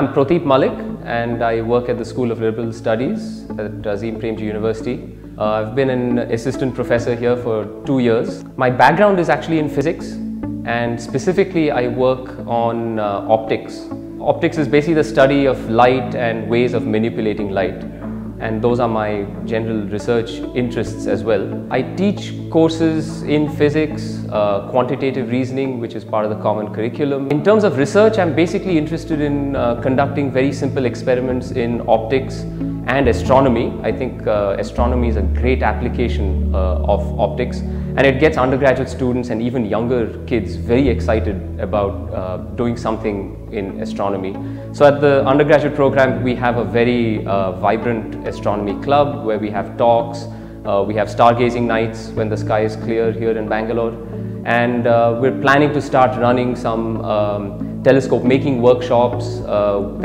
I'm Proteep Mallik and I work at the School of Liberal Studies at Azim Premji University. I've been an assistant professor here for 2 years. My background is actually in physics, and specifically I work on optics. Optics is basically the study of light and ways of manipulating light, and those are my general research interests as well. I teach courses in physics, quantitative reasoning, which is part of the common curriculum. In terms of research, I'm basically interested in conducting very simple experiments in optics and astronomy. I think astronomy is a great application of optics, and it gets undergraduate students and even younger kids very excited about doing something in astronomy. So at the undergraduate program, we have a very vibrant astronomy club where we have talks, we have stargazing nights when the sky is clear here in Bangalore, and we're planning to start running some telescope making workshops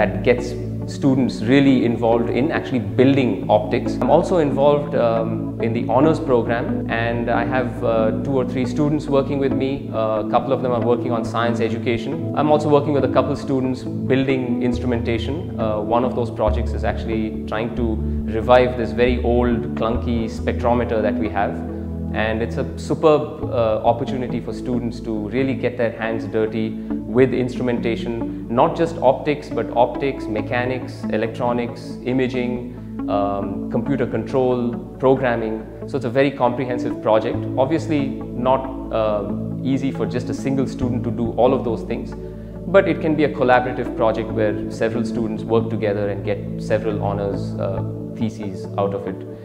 that gets students really involved in actually building optics. I'm also involved in the honors program, and I have 2 or 3 students working with me. A couple of them are working on science education. I'm also working with a couple of students building instrumentation. One of those projects is actually trying to revive this very old clunky spectrometer that we have, and it's a superb opportunity for students to really get their hands dirty with instrumentation, not just optics, but optics, mechanics, electronics, imaging, computer control, programming. So it's a very comprehensive project. Obviously not easy for just a single student to do all of those things, but it can be a collaborative project where several students work together and get several honors theses out of it.